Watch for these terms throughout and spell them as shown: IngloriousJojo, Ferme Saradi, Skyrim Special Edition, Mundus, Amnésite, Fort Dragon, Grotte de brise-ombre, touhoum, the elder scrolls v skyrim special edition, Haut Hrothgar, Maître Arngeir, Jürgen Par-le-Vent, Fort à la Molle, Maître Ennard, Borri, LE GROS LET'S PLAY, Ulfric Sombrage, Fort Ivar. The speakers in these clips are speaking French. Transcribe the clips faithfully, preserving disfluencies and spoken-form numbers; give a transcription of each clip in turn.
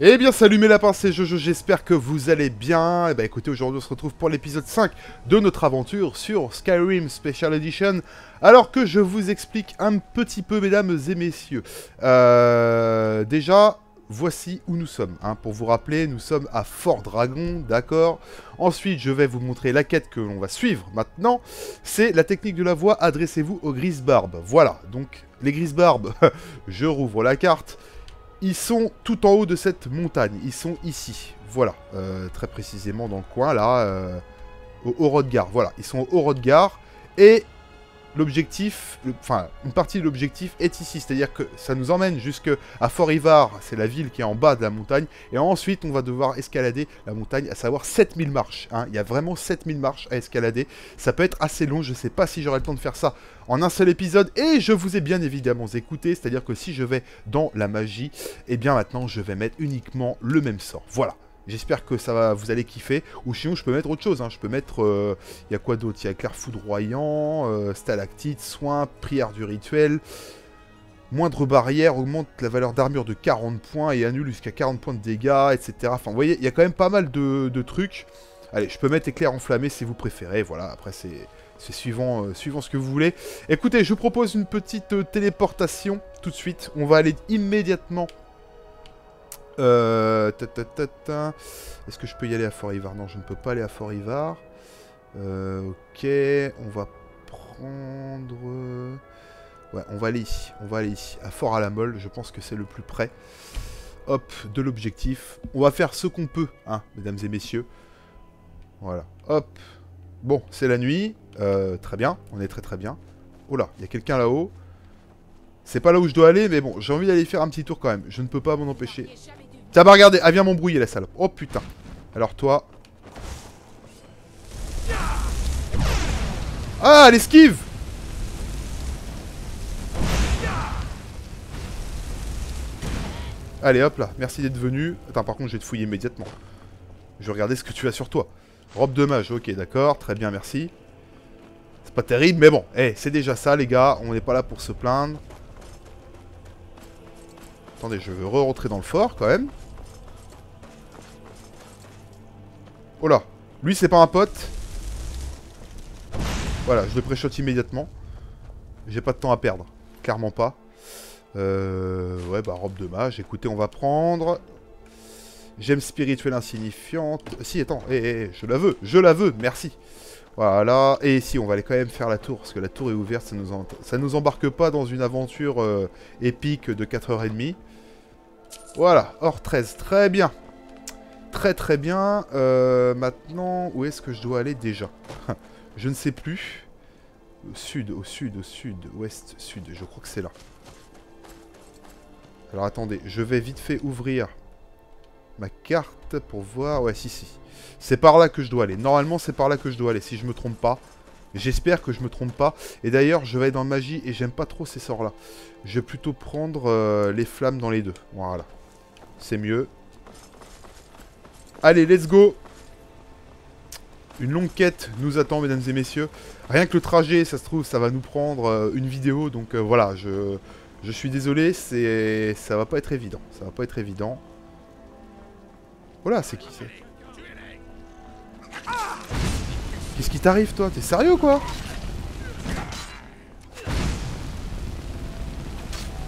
Eh bien salut mes lapins, c'est Jojo, j'espère que vous allez bien. Et bah écoutez, aujourd'hui on se retrouve pour l'épisode cinq de notre aventure sur Skyrim Special Edition. Alors que je vous explique un petit peu, mesdames et messieurs. Euh, déjà, voici où nous sommes. Hein. Pour vous rappeler, nous sommes à Fort Dragon, d'accord. Ensuite, je vais vous montrer la quête que l'on va suivre maintenant. C'est la technique de la voix, adressez-vous aux grises-barbes. Voilà, donc les grises-barbes, je rouvre la carte. Ils sont tout en haut de cette montagne, ils sont ici, voilà, euh, très précisément dans le coin là, euh, au Haut Hrothgar, voilà, ils sont au Haut Hrothgar, et l'objectif, enfin, une partie de l'objectif est ici, c'est-à-dire que ça nous emmène jusqu'à Fort Ivar, c'est la ville qui est en bas de la montagne, et ensuite on va devoir escalader la montagne, à savoir sept mille marches, hein. Il y a vraiment sept mille marches à escalader, ça peut être assez long, je sais pas si j'aurai le temps de faire ça en un seul épisode, et je vous ai bien évidemment écouté, c'est-à-dire que si je vais dans la magie, et eh bien maintenant je vais mettre uniquement le même sort, voilà. J'espère que ça va, vous allez kiffer, ou sinon je peux mettre autre chose, hein. Je peux mettre, il euh, y a quoi d'autre, il y a clair foudroyant, euh, stalactite, soin, prière du rituel, moindre barrière, augmente la valeur d'armure de quarante points et annule jusqu'à quarante points de dégâts, et cetera. Enfin vous voyez, il y a quand même pas mal de, de trucs. Allez, je peux mettre éclair enflammé si vous préférez, voilà, après c'est... C'est suivant, euh, suivant ce que vous voulez. Écoutez, je vous propose une petite euh, téléportation tout de suite. On va aller immédiatement. Euh, Est-ce que je peux y aller à Fort Ivar? Non, je ne peux pas aller à Fort Ivar. Euh, ok, on va prendre... Ouais, on va aller ici. On va aller ici, à Fort à la Molle. Je pense que c'est le plus près. Hop, de l'objectif. On va faire ce qu'on peut, hein, mesdames et messieurs. Voilà, hop. Bon, c'est la nuit, euh, très bien, on est très très bien. Oh là, il y a quelqu'un là-haut. C'est pas là où je dois aller, mais bon, j'ai envie d'aller faire un petit tour quand même. Je ne peux pas m'en empêcher. Tiens, bah regardez, elle vient m'embrouiller la salope. Oh putain. Alors toi... Ah, elle esquive. Allez, hop là, merci d'être venu. Attends, par contre, je vais te fouiller immédiatement. Je vais regarder ce que tu as sur toi. Robe de mage, ok, d'accord, très bien, merci. C'est pas terrible, mais bon, hey, c'est déjà ça, les gars, on n'est pas là pour se plaindre. Attendez, je veux re-rentrer dans le fort, quand même. Oh là, lui, c'est pas un pote. Voilà, je le pré-shot immédiatement. J'ai pas de temps à perdre, clairement pas. Euh, ouais, bah, robe de mage, écoutez, on va prendre... Gemme spirituelle insignifiante. Si, attends, hé, hé, hé, je la veux, je la veux, merci. Voilà, et si, on va aller quand même faire la tour, parce que la tour est ouverte, ça nous, en... ça nous embarque pas dans une aventure euh, épique de quatre heures trente. Voilà, hors treize, très bien. Très très bien. Euh, maintenant, où est-ce que je dois aller déjà? Je ne sais plus. Au sud, au sud, au sud, ouest, sud, je crois que c'est là. Alors attendez, je vais vite fait ouvrir... ma carte pour voir... Ouais, si, si. C'est par là que je dois aller. Normalement, c'est par là que je dois aller, si je me trompe pas. J'espère que je me trompe pas. Et d'ailleurs, je vais dans magie et j'aime pas trop ces sorts-là. Je vais plutôt prendre euh, les flammes dans les deux. Voilà. C'est mieux. Allez, let's go. Une longue quête nous attend, mesdames et messieurs. Rien que le trajet, ça se trouve, ça va nous prendre euh, une vidéo. Donc euh, voilà, je... je suis désolé, c'est... ça va pas être évident. Ça va pas être évident. Oh là, c'est qui c'est? Qu'est-ce qui t'arrive toi? T'es sérieux quoi?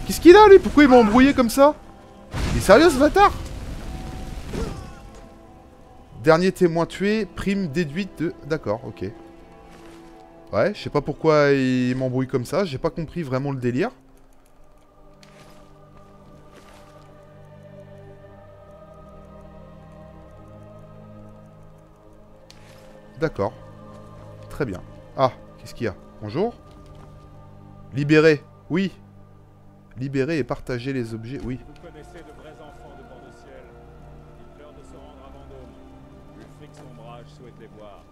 Qu'est-ce qu'il a lui? Pourquoi il m'a embrouillé comme ça? Il est sérieux ce bâtard? Dernier témoin tué, prime déduite de... D'accord, ok. Ouais, je sais pas pourquoi il m'embrouille comme ça, j'ai pas compris vraiment le délire. D'accord. Très bien. Ah, qu'est-ce qu'il y a? Bonjour. Libérer. Oui. Libérer et partager les objets. Oui. Vous connaissez de vrais enfants de bord de ciel. Ils pleurent de se rendre à Vendôme. Ulfric Sombrage souhaite les voir.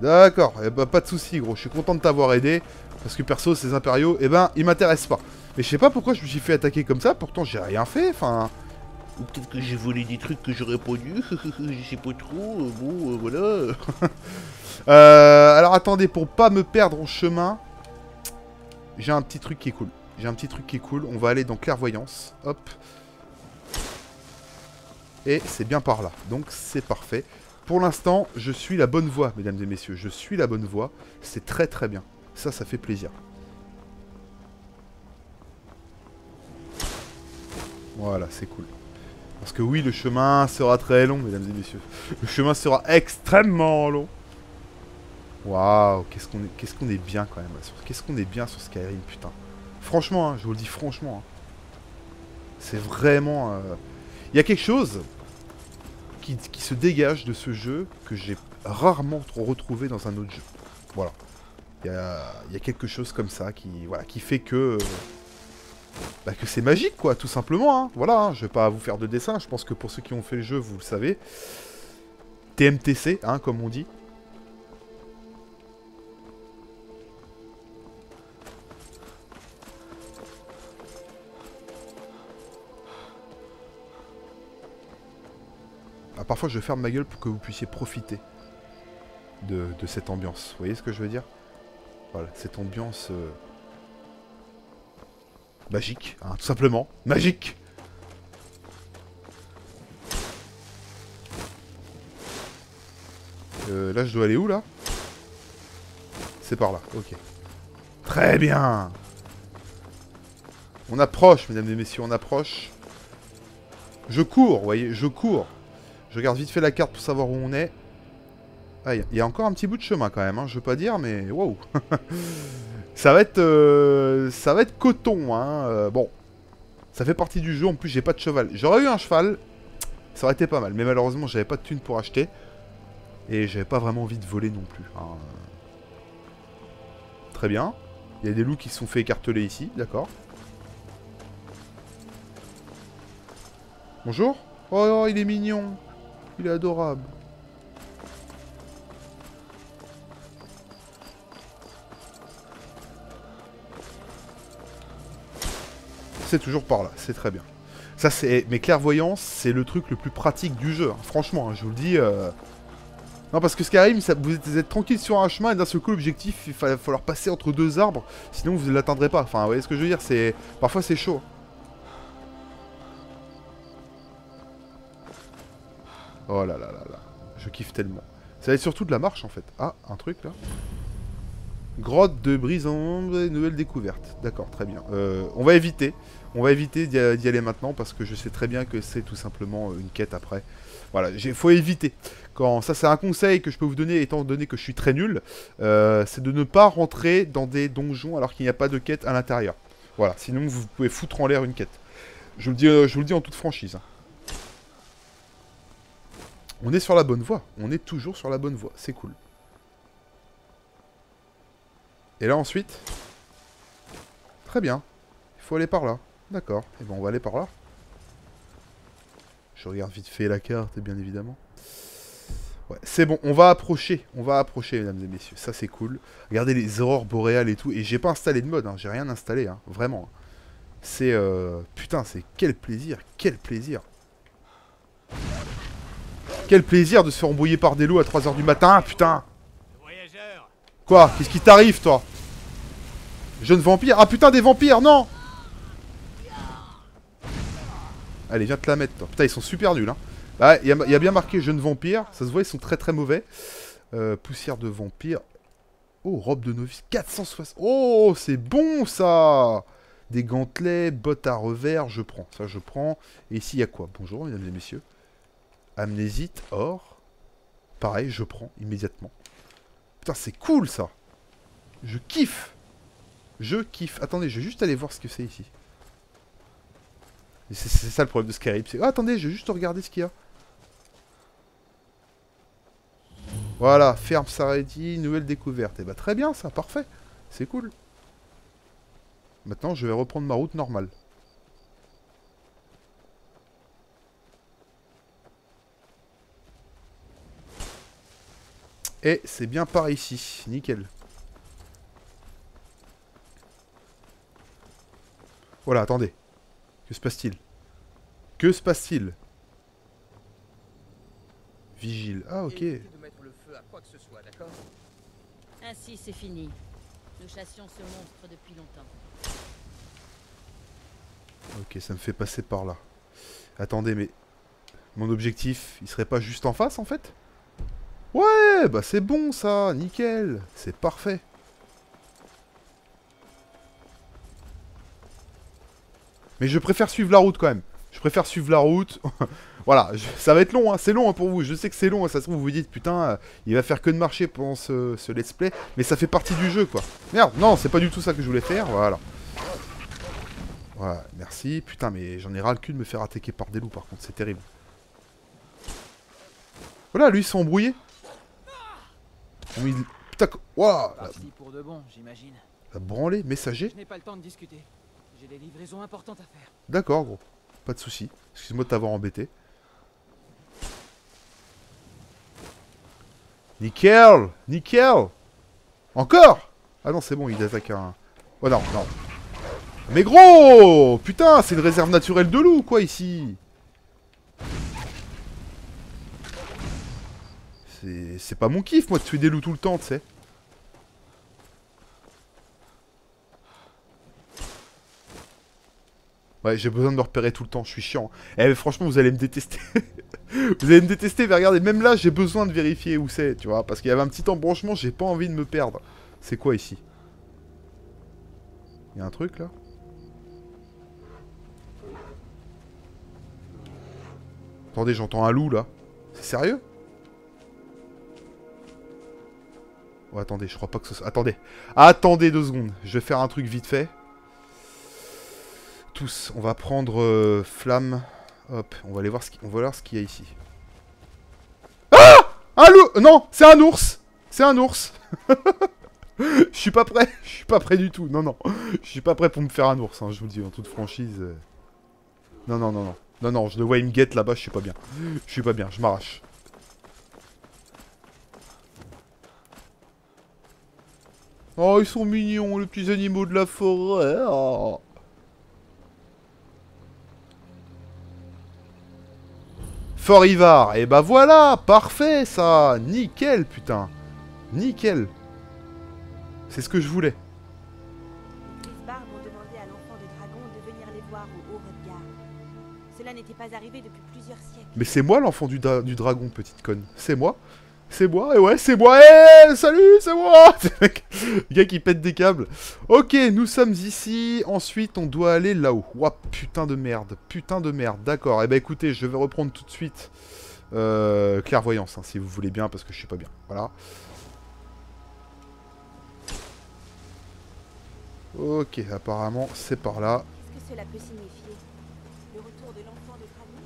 D'accord. Eh ben, pas de soucis, gros. Je suis content de t'avoir aidé. Parce que perso, ces impériaux, eh ben, ils m'intéressent pas. Mais je sais pas pourquoi je me suis fait attaquer comme ça. Pourtant, j'ai rien fait. Enfin... Ou peut-être que j'ai volé des trucs que j'aurais pas dû, je sais pas trop, euh, bon, euh, voilà. euh, alors attendez, pour pas me perdre en chemin, j'ai un petit truc qui est cool. J'ai un petit truc qui est cool, on va aller dans clairvoyance, hop. Et c'est bien par là. Donc c'est parfait. Pour l'instant, je suis la bonne voie, mesdames et messieurs. Je suis la bonne voie. C'est très très bien. Ça, ça fait plaisir. Voilà, c'est cool. Parce que oui, le chemin sera très long, mesdames et messieurs. Le chemin sera extrêmement long. Waouh, qu'est-ce qu'on est, qu'est-ce qu'on est bien quand même. Qu'est-ce qu'on est bien sur Skyrim, putain. Franchement, hein, je vous le dis franchement. Hein. C'est vraiment... Euh... Il y a quelque chose qui, qui se dégage de ce jeu que j'ai rarement trop retrouvé dans un autre jeu. Voilà. Il y a, il y a quelque chose comme ça qui, voilà, qui fait que... Euh... Bah que c'est magique quoi, tout simplement, hein. Voilà, hein, je vais pas vous faire de dessin, je pense que pour ceux qui ont fait le jeu, vous le savez. T M T C, hein, comme on dit. Ah, parfois je ferme ma gueule pour que vous puissiez profiter de, de cette ambiance, vous voyez ce que je veux dire? Voilà, cette ambiance... Euh... Magique, hein, tout simplement. Magique. Euh, là, je dois aller où, là? C'est par là, ok. Très bien. On approche, mesdames et messieurs, on approche. Je cours, vous voyez, je cours. Je regarde vite fait la carte pour savoir où on est. Ah, il y a encore un petit bout de chemin, quand même, hein, je veux pas dire, mais... Wow. Ça va être, euh, ça va être coton, hein, euh, bon, ça fait partie du jeu, en plus j'ai pas de cheval, j'aurais eu un cheval, ça aurait été pas mal, mais malheureusement j'avais pas de thunes pour acheter, et j'avais pas vraiment envie de voler non plus, hein. Très bien, il y a des loups qui se sont fait écarteler ici, d'accord. Bonjour, oh, oh il est mignon, il est adorable. C'est toujours par là, c'est très bien. Ça c'est... Mais clairvoyance, c'est le truc le plus pratique du jeu. Hein. Franchement, hein, je vous le dis... Euh... Non, parce que Skyrim, ça, vous, êtes, vous êtes tranquille sur un chemin, et d'un seul coup, l'objectif, il va falloir passer entre deux arbres, sinon vous ne l'atteindrez pas. Enfin, vous voyez ce que je veux dire, c'est... Parfois, c'est chaud. Oh là là là là, je kiffe tellement. Ça va être surtout de la marche, en fait. Ah, un truc, là. Grotte de brise-ombre et nouvelle découverte. D'accord, très bien. Euh, on va éviter. On va éviter d'y aller maintenant parce que je sais très bien que c'est tout simplement une quête après. Voilà, il faut éviter. Quand, ça, c'est un conseil que je peux vous donner étant donné que je suis très nul. Euh, c'est de ne pas rentrer dans des donjons alors qu'il n'y a pas de quête à l'intérieur. Voilà, sinon vous pouvez foutre en l'air une quête. Je vous le dis, je vous le dis en toute franchise. On est sur la bonne voie. On est toujours sur la bonne voie. C'est cool. Et là ensuite, très bien, il faut aller par là, d'accord, et ben on va aller par là. Je regarde vite fait la carte, bien évidemment. Ouais, c'est bon, on va approcher, on va approcher, mesdames et messieurs, ça c'est cool. Regardez les aurores boréales et tout, et j'ai pas installé de mode, hein. J'ai rien installé, hein. Vraiment. C'est, euh... putain, c'est quel plaisir, quel plaisir. Quel plaisir de se faire embrouiller par des loups à trois heures du matin, putain. Quoi? Qu'est-ce qui t'arrive, toi? Jeune vampire. Ah putain, des vampires, non! Allez, viens te la mettre, toi. Putain, ils sont super nuls, hein. Bah, il y, y a bien marqué jeune vampire. Ça se voit, ils sont très très mauvais. Euh, poussière de vampire. Oh, robe de novice. quatre cent soixante. Oh, c'est bon, ça! Des gantelets, bottes à revers. Je prends. Ça, je prends. Et ici, il y a quoi? Bonjour, mesdames et messieurs. Amnésite, or. Pareil, je prends immédiatement. Putain, c'est cool, ça. Je kiffe. Je kiffe. Attendez, je vais juste aller voir ce que c'est ici. C'est ça le problème de Skyrim. Oh, attendez, je vais juste regarder ce qu'il y a. Voilà, Ferme Saradi, nouvelle découverte. Et bah très bien, ça, parfait. C'est cool. Maintenant, je vais reprendre ma route normale. Et c'est bien par ici, nickel. Voilà, attendez. Que se passe-t-il? Que se passe-t-il? Vigile. Ah, ok. Évitez de mettre le feu à quoi que ce soit, d'accord? Ainsi, c'est fini. Nous chassions ce monstre depuis longtemps. Ok, ça me fait passer par là. Attendez, mais... Mon objectif, il serait pas juste en face, en fait? Ouais, bah c'est bon, ça. Nickel. C'est parfait. Mais je préfère suivre la route, quand même. Je préfère suivre la route. Voilà, je... ça va être long, hein. C'est long hein, pour vous. Je sais que c'est long, hein. Ça se trouve, vous vous dites, putain, euh, il va faire que de marcher pendant ce... ce let's play. Mais ça fait partie du jeu, quoi. Merde, non, c'est pas du tout ça que je voulais faire. Voilà. Voilà, merci. Putain, mais j'en ai ras le cul de me faire attaquer par des loups, par contre. C'est terrible. Voilà, lui, ils sont embrouillés. Il... Putain, waouh. Pour de bon, j'imagine. Branlé, messager. Je n'ai pas le temps de discuter. J'ai des livraisons importantes à faire. D'accord, gros. Pas de soucis. Excuse-moi de t'avoir embêté. Nickel. Nickel. Encore. Ah non, c'est bon, il attaque un... Oh non, non. Mais gros! Putain, c'est une réserve naturelle de loup, quoi, ici! C'est pas mon kiff, moi, de tuer des loups tout le temps, tu sais. Ouais, j'ai besoin de me repérer tout le temps, je suis chiant. Eh, mais franchement, vous allez me détester. Vous allez me détester, mais regardez, même là, j'ai besoin de vérifier où c'est, tu vois. Parce qu'il y avait un petit embranchement, j'ai pas envie de me perdre. C'est quoi, ici? Il y a un truc, là? Attendez, j'entends un loup là. C'est sérieux? Oh, attendez, je crois pas que ce soit... Attendez. Attendez deux secondes. Je vais faire un truc vite fait. Tous, on va prendre euh, flamme. Hop, on va aller voir ce qu'il qu y a ici. Ah! Un loup! Non, c'est un ours! C'est un ours! Je suis pas prêt. Je suis pas prêt du tout. Non, non. Je suis pas prêt pour me faire un ours, hein, je vous le dis, en toute franchise. Euh... Non, non, non, non. Non, non, je le vois, il me guette là-bas, je suis pas bien. Je suis pas bien, je m'arrache. Oh, ils sont mignons, les petits animaux de la forêt. Oh. Fort Ivar, et bah voilà, parfait ça. Nickel, putain. Nickel. C'est ce que je voulais. N'était pas arrivé depuis plusieurs siècles. Mais c'est moi l'enfant du, dra du dragon, petite conne. C'est moi. C'est moi. Et ouais, c'est moi. Hey, salut, c'est moi. Le gars qui pète des câbles. Ok, nous sommes ici. Ensuite, on doit aller là-haut. Ouah, putain de merde. Putain de merde. D'accord. Et eh ben écoutez, je vais reprendre tout de suite euh, clairvoyance, hein, si vous voulez bien, parce que je suis pas bien. Voilà. Ok, apparemment, c'est par là. Qu'est-ce que cela peut signifier? Le retour de l'enfant de Dragon.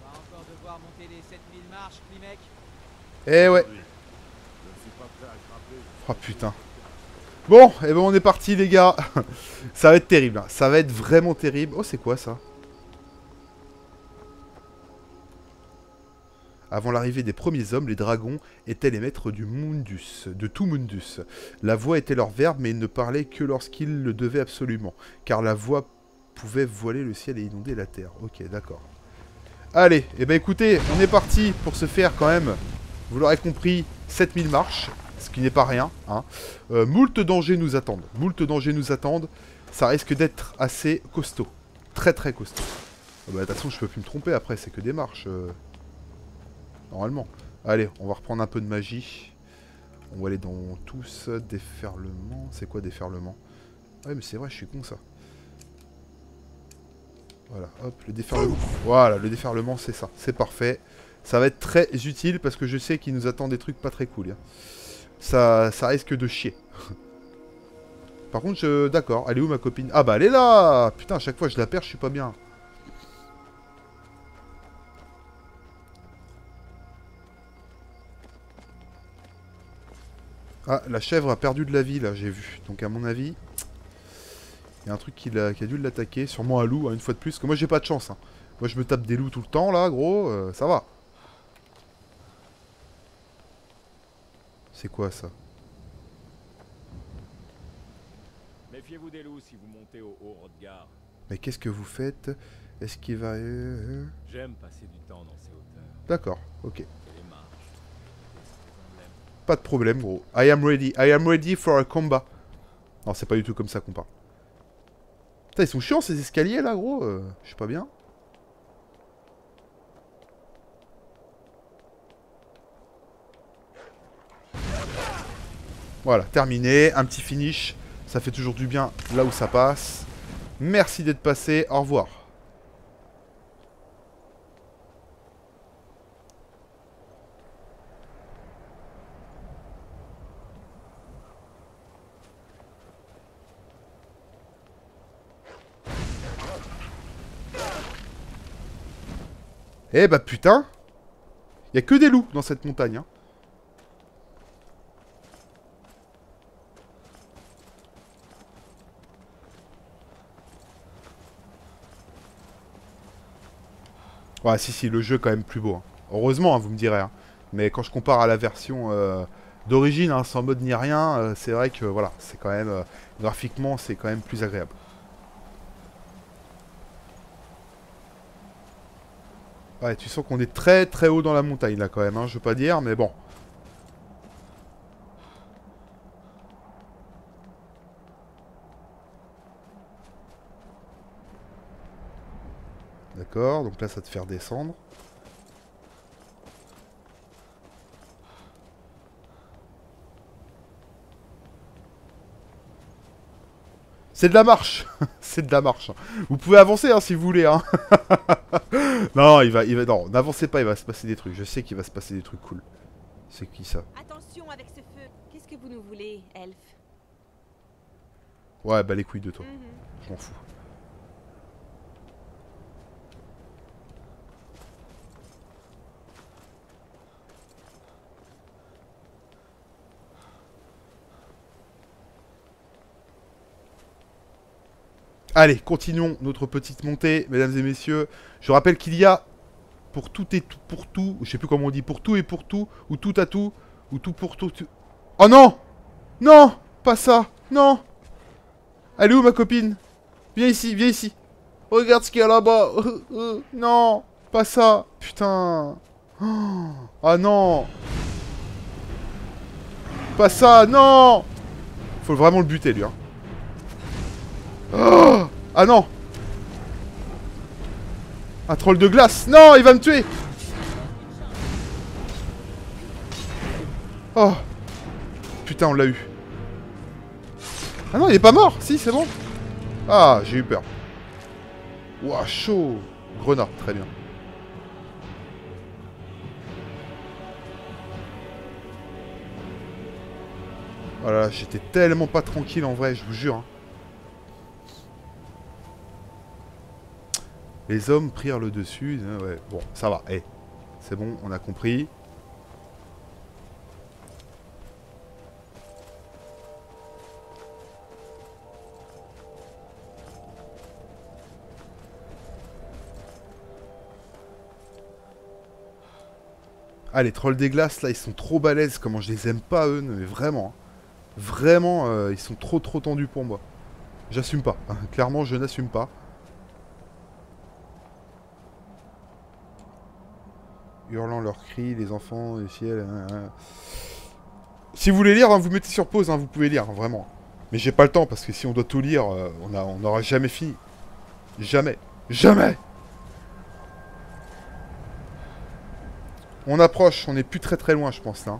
On va encore devoir monter les sept mille marches, Klimek. Eh ouais. Oh putain. Bon, et eh ben on est parti les gars. Ça va être terrible, hein. Ça va être vraiment terrible. Oh, c'est quoi ça? Avant l'arrivée des premiers hommes, les dragons étaient les maîtres du Mundus, de tout Mundus. La voix était leur verbe, mais ils ne parlaient que lorsqu'ils le devaient absolument, car la voix pouvait voiler le ciel et inonder la terre. Ok, d'accord. Allez, et eh ben écoutez, on est parti pour se faire quand même, vous l'aurez compris, sept mille marches, ce qui n'est pas rien, hein. Euh, moult dangers nous attendent, moult dangers nous attendent, ça risque d'être assez costaud, très très costaud. Ah bah, de toute façon, je peux plus me tromper après, c'est que des marches... Euh... Normalement. Allez, on va reprendre un peu de magie. On va aller dans tous. Déferlement. C'est quoi déferlement? Ouais, mais c'est vrai, je suis con ça. Voilà, hop, le déferlement. Voilà, le déferlement, c'est ça. C'est parfait. Ça va être très utile parce que je sais qu'il nous attend des trucs pas très cool. Hein. Ça, ça risque de chier. Par contre, je... D'accord. Elle est où ma copine? Ah bah elle est là! Putain, à chaque fois je la perds, je suis pas bien. Ah, la chèvre a perdu de la vie, là, j'ai vu. Donc, à mon avis, il y a un truc qui a, qui a dû l'attaquer. Sûrement un loup, hein, une fois de plus. Parce que moi, j'ai pas de chance. Hein. Moi, je me tape des loups tout le temps, là, gros. Euh, ça va. C'est quoi, ça? Méfiez-vous des loups si vous montez au Haut Hrothgar. Mais qu'est-ce que vous faites? Est-ce qu'il va... Euh... J'aime passer du temps dans ces hauteurs. D'accord, ok. Pas de problème, gros. I am ready. I am ready for a combat. Non, c'est pas du tout comme ça qu'on parle. Putain, ils sont chiants ces escaliers là, gros. Euh, je suis pas bien. Voilà, terminé. Un petit finish. Ça fait toujours du bien là où ça passe. Merci d'être passé. Au revoir. Eh bah putain, il n'y a que des loups dans cette montagne. Hein. Ouais, si, si, le jeu est quand même plus beau. Hein. Heureusement, hein, vous me direz. Hein. Mais quand je compare à la version euh, d'origine, hein, sans mode ni rien, euh, c'est vrai que voilà, c'est quand même, euh, graphiquement, c'est quand même plus agréable. Ouais, tu sens qu'on est très très haut dans la montagne là quand même, hein, je veux pas dire, mais bon. D'accord, donc là ça te fait redescendre. C'est de la marche. C'est de la marche. Vous pouvez avancer hein, si vous voulez. Hein. non, il va, il va, non, n'avancez pas, il va se passer des trucs. Je sais qu'il va se passer des trucs cool. C'est qui ça? Attention avec ce feu. Qu'est-ce que vous nous voulez, elfe? Ouais, bah les couilles de toi. Mm-hmm. Je m'en fous. Allez, continuons notre petite montée, mesdames et messieurs. Je rappelle qu'il y a pour tout et tout, pour tout, je sais plus comment on dit, pour tout et pour tout, ou tout à tout, ou tout pour tout. tout... Oh non! Non! Pas ça! Non! Elle est où ma copine? Viens ici, viens ici. Regarde ce qu'il y a là-bas. Non! Pas ça! Putain! Ah non! Pas ça! Non! Faut vraiment le buter lui, hein. Oh ah non! Un troll de glace! Non, il va me tuer! Oh! Putain, on l'a eu. Ah non, il est pas mort! Si, c'est bon! Ah, j'ai eu peur. Ouah, chaud! Grenat, très bien. Voilà, j'étais tellement pas tranquille en vrai, je vous jure. Hein. Les hommes prirent le dessus. Euh, ouais. Bon, ça va. Hey. C'est bon, on a compris. Ah, les trolls des glaces, là, ils sont trop balèzes. Comment je les aime pas, eux. Mais vraiment. Hein. Vraiment, euh, ils sont trop, trop tendus pour moi. J'assume pas. Hein. Clairement, je n'assume pas. Hurlant leurs cris, les enfants, le ciel... Euh... Si vous voulez lire, hein, vous mettez sur pause, hein, vous pouvez lire, hein, vraiment. Mais j'ai pas le temps, parce que si on doit tout lire, euh, on a, on n'aura jamais fini. Jamais. Jamais. On approche, on n'est plus très très loin, je pense, là.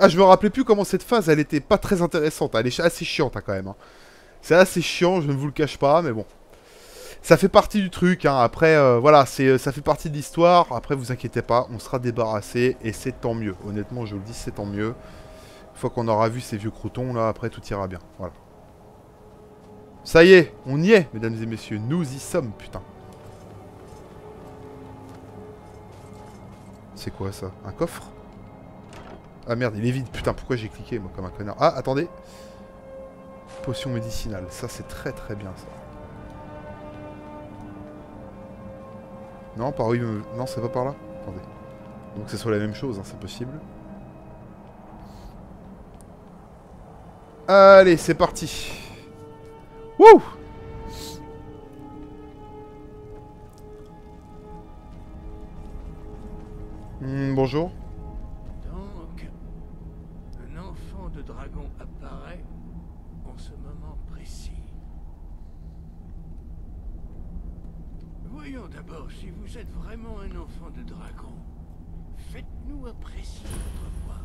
Ah, je me rappelais plus comment cette phase, elle était pas très intéressante. Elle est assez chiante hein, quand même. Hein. C'est assez chiant, je ne vous le cache pas, mais bon. Ça fait partie du truc. Hein. Après, euh, voilà, c'est, ça fait partie de l'histoire. Après, vous inquiétez pas, on sera débarrassé et c'est tant mieux. Honnêtement, je vous le dis, c'est tant mieux. Une fois qu'on aura vu ces vieux croutons, là, après, tout ira bien. Voilà. Ça y est, on y est, mesdames et messieurs. Nous y sommes, putain. C'est quoi ça? Un coffre? Ah merde, il est vide. Putain, pourquoi j'ai cliqué, moi, comme un connard? Ah, attendez. Potion médicinale. Ça, c'est très très bien, ça. Non, par où il me... Non, c'est pas par là. Attendez. Donc, c'est soit la même chose, hein, c'est possible. Allez, c'est parti. Wouh! Mmh, bonjour. Donc, un enfant de dragon apparaît en ce moment précis. Voyons d'abord si vous êtes vraiment un enfant de dragon. Faites-nous apprécier votre voix.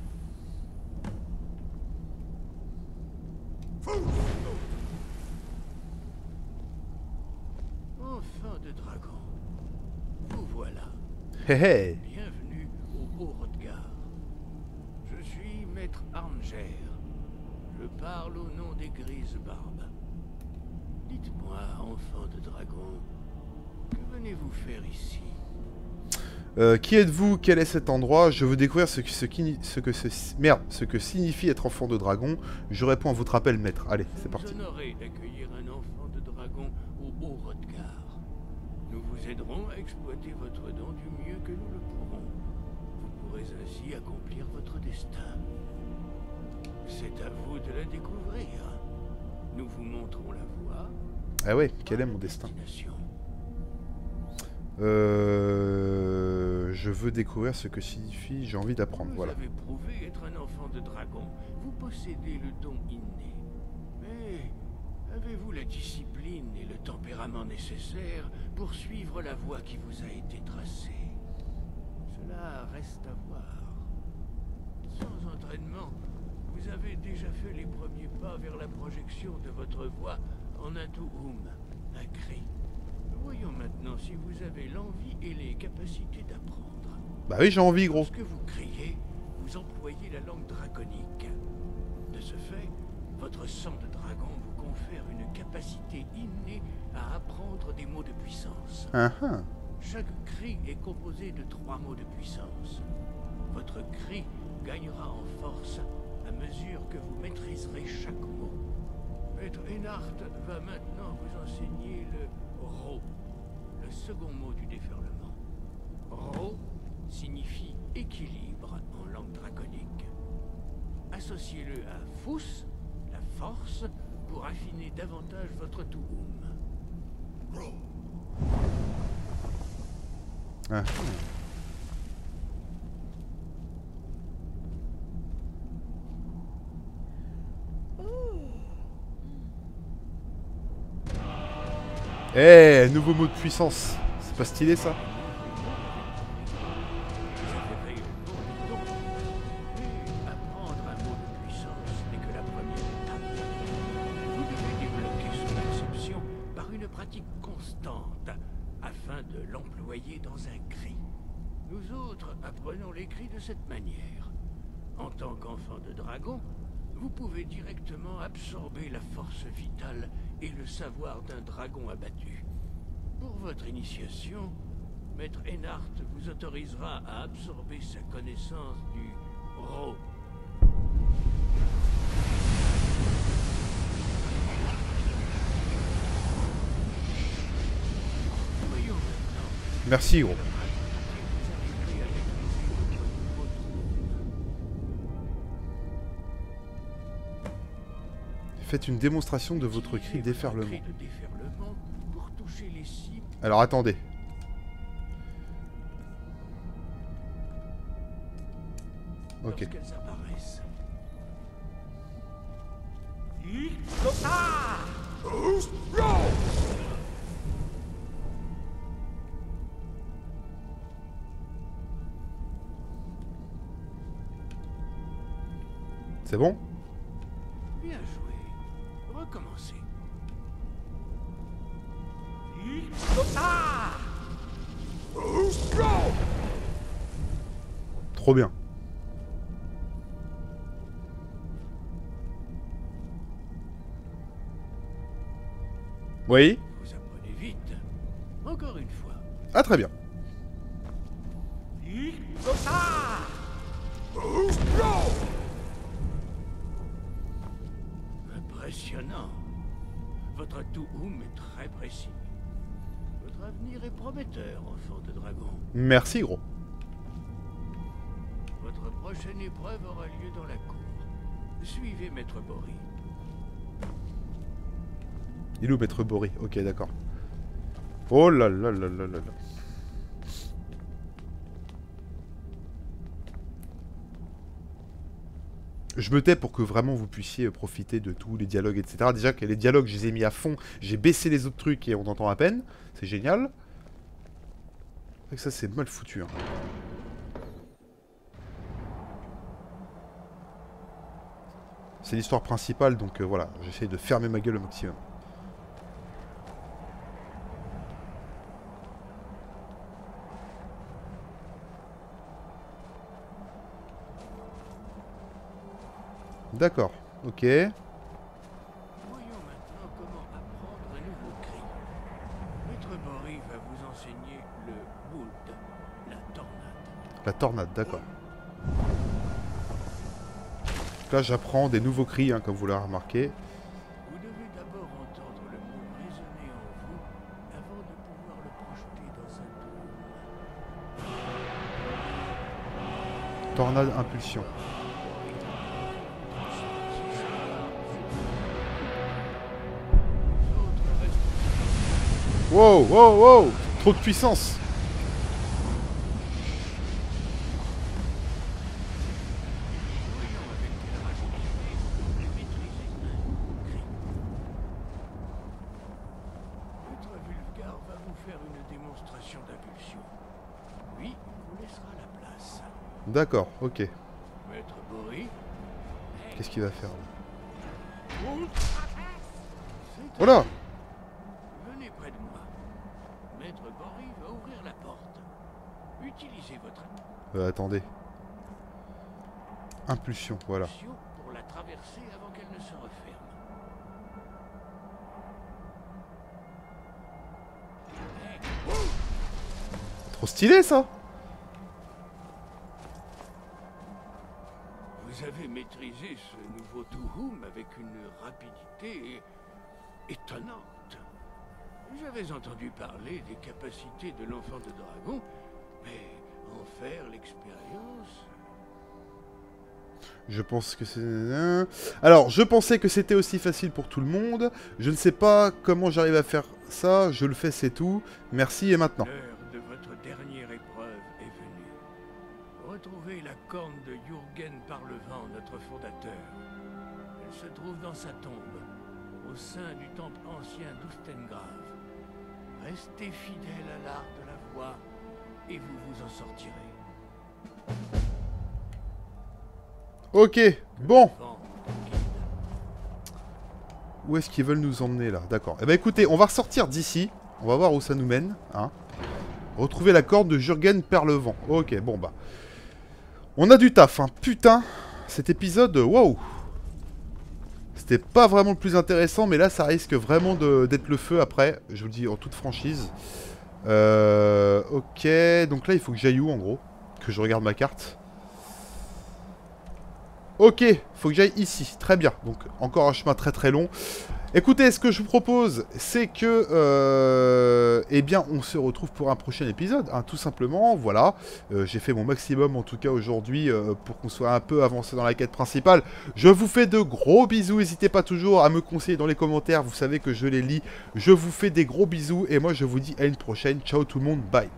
Enfant de dragon, vous voilà. Hey, hey. Bienvenue au Haut Hrothgar. Je suis Maître Arngeir. Je parle au nom des grises barbes. Dites-moi, enfant de dragon, que venez-vous faire ici? Euh, qui êtes-vous? Quel est cet endroit? Je veux découvrir ce que, ce, qui, ce, que ce, merde, ce que signifie être enfant de dragon. Je réponds à votre appel, maître. Allez, c'est parti. Nous honorez d'accueillir un enfant de dragon au Haut Hrothgar. Nous vous aiderons à exploiter votre don du mieux que nous le pourrons. Vous pourrez ainsi accomplir votre destin. C'est à vous de la découvrir. Nous vous montrons la voie. Ah ouais, quel est mon destin? Euh... Je veux découvrir ce que signifie, j'ai envie d'apprendre, voilà. Vous avez prouvé être un enfant de dragon. Vous possédez le don inné. Mais avez-vous la discipline et le tempérament nécessaires pour suivre la voie qui vous a été tracée? Cela reste à voir. Sans entraînement, vous avez déjà fait les premiers pas vers la projection de votre voie en un touhoum, un cri. Voyons maintenant si vous avez l'envie et les capacités d'apprendre. Bah oui, j'ai envie, gros. Lorsque vous criez, vous employez la langue draconique. De ce fait, votre sang de dragon vous confère une capacité innée à apprendre des mots de puissance. Uh-huh. Chaque cri est composé de trois mots de puissance. Votre cri gagnera en force à mesure que vous maîtriserez chaque mot. Maître Ennard va maintenant vous enseigner le... Ro, le second mot du déferlement. Ro signifie équilibre en langue draconique. Associez-le à Fous, la force, pour affiner davantage votre touhoum. Ro. Ah. Eh, hey, nouveau mot de puissance. C'est pas stylé ça? Savoir d'un dragon abattu. Pour votre initiation, Maître Ennard vous autorisera à absorber sa connaissance du Ro. Merci, gros. Faites une démonstration de votre cri déferlement. Alors attendez. Ok. C'est bon ? Trop bien. Oui. Vous apprenez vite. Encore une fois. Ah, très bien. Impressionnant. Votre touhoum est très précis. Votre avenir est prometteur, enfant de dragon. Merci, gros. Votre prochaine épreuve aura lieu dans la cour. Suivez Maître Borri. Il est où, Maître Borri? Ok, d'accord. Oh là là là là là là. Je me tais pour que vraiment vous puissiez profiter de tous les dialogues, et cetera. Déjà que les dialogues, je les ai mis à fond. J'ai baissé les autres trucs et on entend à peine. C'est génial. Ça, c'est mal foutu. Hein. C'est l'histoire principale, donc euh, voilà. J'essaie de fermer ma gueule au maximum. D'accord, ok. Voyons maintenant comment apprendre un nouveau cri. Maître Borri va vous enseigner le boult, la tornade. La tornade, d'accord. Donc là, j'apprends des nouveaux cris, hein, comme vous l'avez remarqué. Vous devez d'abord entendre le boult résonner en vous avant de pouvoir le projeter dans un tour. Tornade impulsion. Wow, wow, wow! Trop de puissance! Maître Vulgar va vous faire une démonstration d'impulsion. Lui, vous laissera la place. D'accord, ok. Maître Borri. Qu'est-ce qu'il va faire là? Oh là! Euh, attendez. Impulsion, voilà. Pour la traverser avant qu'elle ne se referme. Trop stylé ça. Vous avez maîtrisé ce nouveau Touhoum avec une rapidité étonnante. J'avais entendu parler des capacités de l'enfant de dragon, mais... faire l'expérience. Je pense que c'est... Alors, je pensais que c'était aussi facile pour tout le monde. Je ne sais pas comment j'arrive à faire ça. Je le fais, c'est tout. Merci et maintenant. L'heure de votre dernière épreuve est venue. Retrouvez la corne de Jürgen Par-le-Vent, notre fondateur. Elle se trouve dans sa tombe, au sein du temple ancien d'Ustengrave. Restez fidèle à l'art de la voix. Et vous vous en sortirez. Ok, bon. Où est-ce qu'ils veulent nous emmener là? D'accord. Eh ben écoutez, on va ressortir d'ici. On va voir où ça nous mène. Hein. Retrouver la corde de Jürgen Par-le-Vent. Ok, bon bah. On a du taf, hein. Putain. Cet épisode, waouh. C'était pas vraiment le plus intéressant, mais là ça risque vraiment d'être le feu après. Je vous le dis en toute franchise. Euh... Ok, donc là il faut que j'aille où en gros? Que je regarde ma carte. Ok, faut que j'aille ici, très bien. Donc encore un chemin très très long. Écoutez, ce que je vous propose, c'est que... Euh... Eh bien, on se retrouve pour un prochain épisode, hein, tout simplement, voilà. Euh, J'ai fait mon maximum en tout cas aujourd'hui euh, pour qu'on soit un peu avancé dans la quête principale. Je vous fais de gros bisous, n'hésitez pas toujours à me conseiller dans les commentaires, vous savez que je les lis. Je vous fais des gros bisous et moi je vous dis à une prochaine. Ciao tout le monde, bye.